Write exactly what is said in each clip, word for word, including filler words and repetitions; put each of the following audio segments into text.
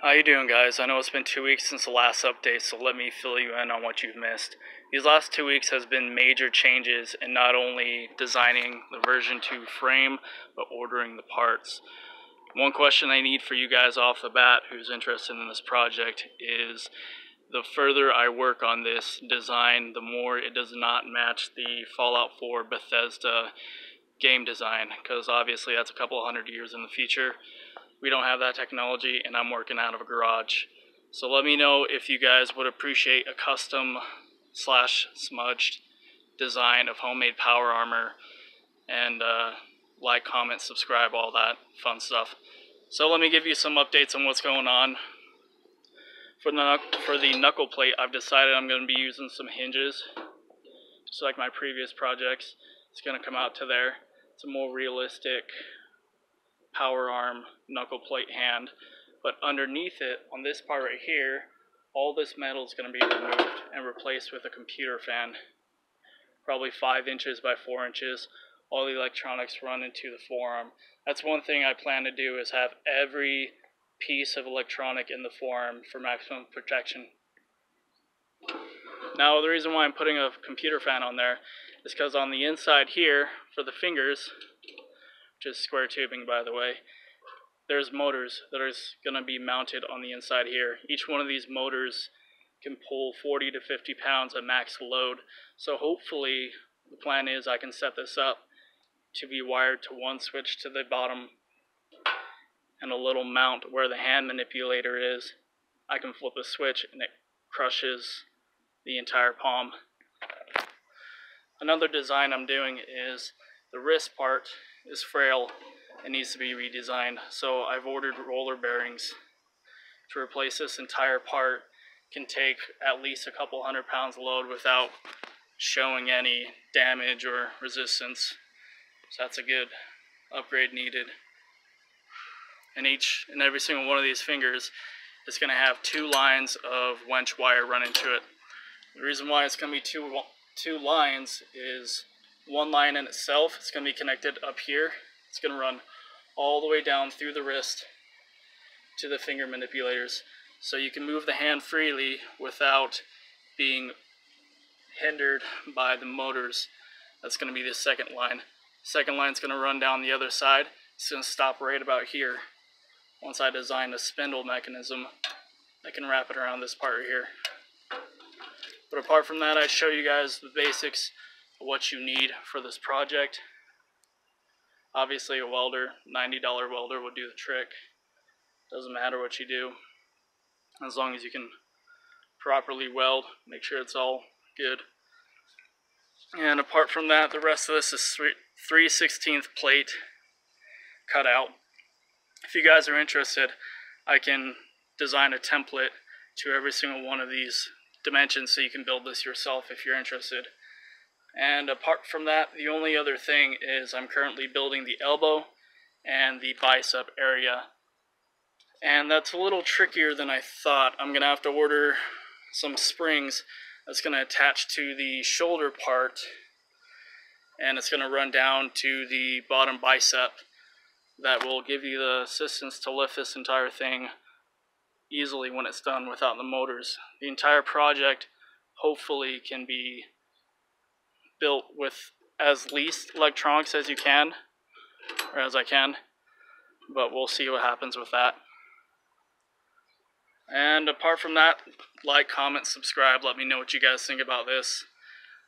How you doing, guys? I know it's been two weeks since the last update, so let me fill you in on what you've missed. These last two weeks has been major changes in not only designing the version two frame, but ordering the parts. One question I need for you guys off the bat who's interested in this project is, the further I work on this design, the more it does not match the Fallout four Bethesda game design, because obviously that's a couple hundred years in the future. We don't have that technology, and I'm working out of a garage. So let me know if you guys would appreciate a custom slash smudged design of homemade power armor, and uh, like, comment, subscribe, all that fun stuff. So let me give you some updates on what's going on. For the, for the knuckle plate, I've decided I'm going to be using some hinges, just like my previous projects. It's going to come out to there. It's a more realistic power arm knuckle plate hand, but underneath it, on this part right here, all this metal is going to be removed and replaced with a computer fan, probably five inches by four inches. All the electronics run into the forearm. That's one thing I plan to do, is have every piece of electronic in the forearm for maximum protection. Now, the reason why I'm putting a computer fan on there is because on the inside here, for the fingers, which is square tubing, by the way, there's motors that are going to be mounted on the inside here. Each one of these motors can pull forty to fifty pounds at max load. So hopefully the plan is I can set this up to be wired to one switch to the bottom and a little mount where the hand manipulator is. I can flip a switch and it crushes the entire palm. Another design I'm doing is the wrist part is frail and needs to be redesigned, so I've ordered roller bearings to replace this entire part. Can take at least a couple hundred pounds load without showing any damage or resistance, so that's a good upgrade needed. And each and every single one of these fingers is going to have two lines of wench wire run into it. The reason why it's going to be two two lines is, one line in itself, it's going to be connected up here. It's going to run all the way down through the wrist to the finger manipulators, so you can move the hand freely without being hindered by the motors. That's going to be the second line. Second line is going to run down the other side. It's going to stop right about here. Once I design a spindle mechanism, I can wrap it around this part right here. But apart from that, I show you guys the basics, what you need for this project. Obviously a welder, ninety dollar welder will do the trick. Doesn't matter what you do, as long as you can properly weld, make sure it's all good. And apart from that, the rest of this is three sixteenths plate cut out. If you guys are interested, I can design a template to every single one of these dimensions, so you can build this yourself if you're interested. And apart from that, the only other thing is I'm currently building the elbow and the bicep area. And that's a little trickier than I thought. I'm going to have to order some springs that's going to attach to the shoulder part, and it's going to run down to the bottom bicep. That will give you the assistance to lift this entire thing easily when it's done without the motors. The entire project hopefully can be built with as least electronics as you can, or as I can, but we'll see what happens with that. And apart from that, like, comment, subscribe, let me know what you guys think about this.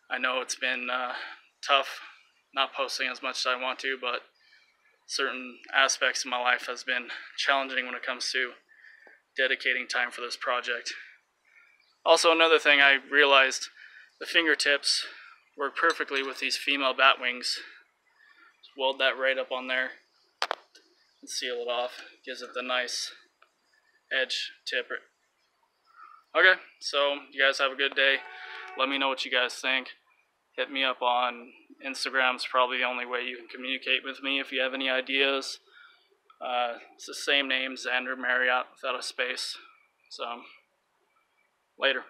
I know it's been uh, tough not posting as much as I want to, but certain aspects of my life has been challenging when it comes to dedicating time for this project. Also, another thing I realized, the fingertips work perfectly with these female bat wings. Just weld that right up on there and seal it off. Gives it the nice edge tip. Okay, so you guys have a good day. Let me know what you guys think. Hit me up on Instagram. It's probably the only way you can communicate with me if you have any ideas. Uh, it's the same name, Xander Marriott, without a space. So, later.